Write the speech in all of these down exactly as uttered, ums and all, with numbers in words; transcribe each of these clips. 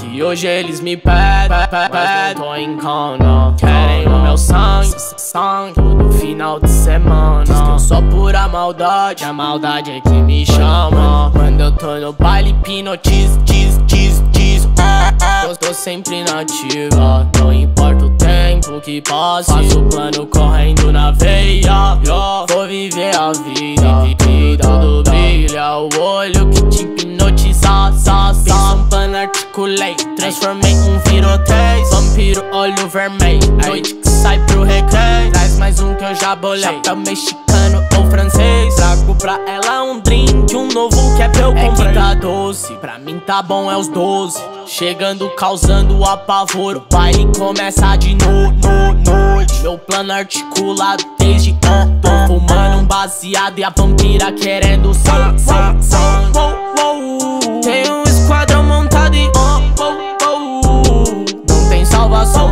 Que hoje eles me pedem, mas não tô em cana. Querem o meu sangue, sangue todo final de semana. Diz que eu sou pura maldade, a maldade é que me chama. Quando eu tô no baile, hipnotizo, diz, diz, diz. Eu tô sempre na ativa, não importa o tempo que passe. Faço o plano correndo na veia, eu vou viver a vida. E tudo brilha, o olho que te hipnotiza, sa, sa. Articulei, transformei um viro três, vampiro, olho vermelho. Noite que sai pro recreio, traz mais um que eu já bolei. Chapéu mexicano ou francês, trago pra ela um drink, um novo que é pra eu comprar. É que tá doce, pra mim tá bom é os doze. Chegando causando apavoro, o baile começa de no, no, noite. Meu plano articulado desde ontem, fumando um baseado e a vampira querendo sangue, sangue, sangue. Tem um esquadrão montado, não tem salvação.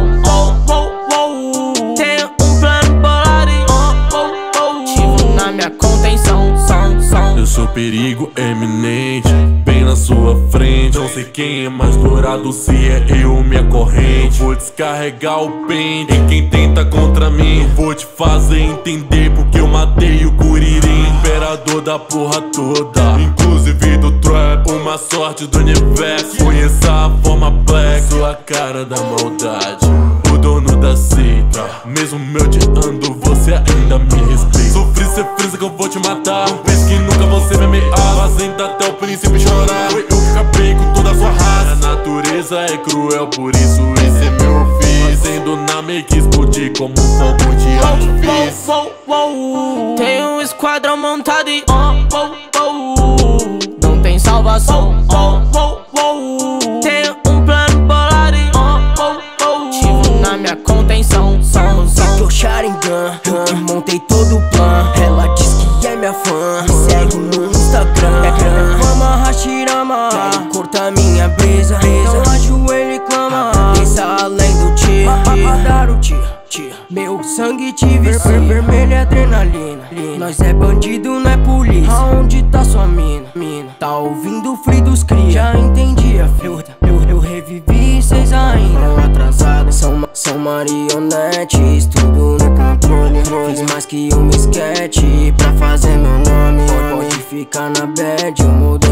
Tem um plano bolado, ativo na minha contenção. Eu sou perigo eminente, bem na sua frente. Não sei quem é mais dourado, se é eu ou minha corrente. Eu vou descarregar o pente em quem tenta contra mim. Eu vou te fazer entender porque eu matei o Kuririn, imperador da porra toda, inclusive do trap. Uma sorte do universo, conheça a forma black. Sou a cara da maldade, o dono da seita. Mesmo eu te ando, você ainda me respeita. Sofri, cê frisa que eu vou te matar. Pensa que nunca você vai me amar, fazendo até o príncipe chorar. Foi eu que acabei com toda a sua raça. A natureza é cruel, por isso esse é meu fim. Fazendo na meia que explodir como um fogo de artifício. Tem um esquadrão montado e oh, oh, oh, não tem salvação. Oh, oh, oh, tem um plano bolado e oh, oh, oh, ativo na minha contenção. Sou Sharingan, eu que montei todo o plano. Ela diz que é minha fã, me segue no Instagram. É grana, fama, hashirama, corta minha brisa. Não ajoelho e clama, pensa além do tiro. Mataram o tiro, meu sangue te vicia. Vermelho é adrenalina, nós é bandido, não é polícia. Aonde tá sua mina? Tá ouvindo o free dos cria. Já entendi a fruta, eu revivi, cês ainda atrasados. São, são marionetes, tudo no controle. Fiz mais que um esquete pra fazer meu nome. Pode ficar na bad, eu mudei.